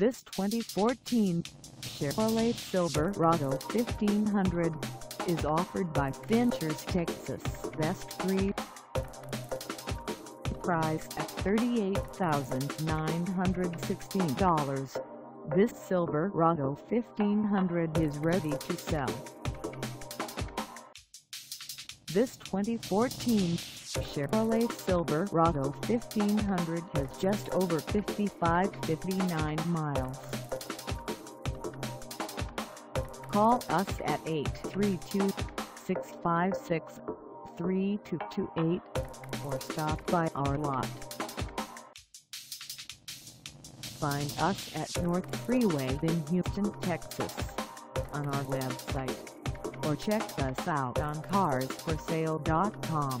This 2014 Chevrolet Silverado 1500 is offered by Finchers Texas Best 3. Priced at $38,916, this Silverado 1500 is ready to sell. This 2014 Chevrolet Silverado 1500 has just over 59 miles. Call us at 832-656-3228 or stop by our lot. Find us at North Freeway in Houston, Texas on our website, or check us out on carsforsale.com.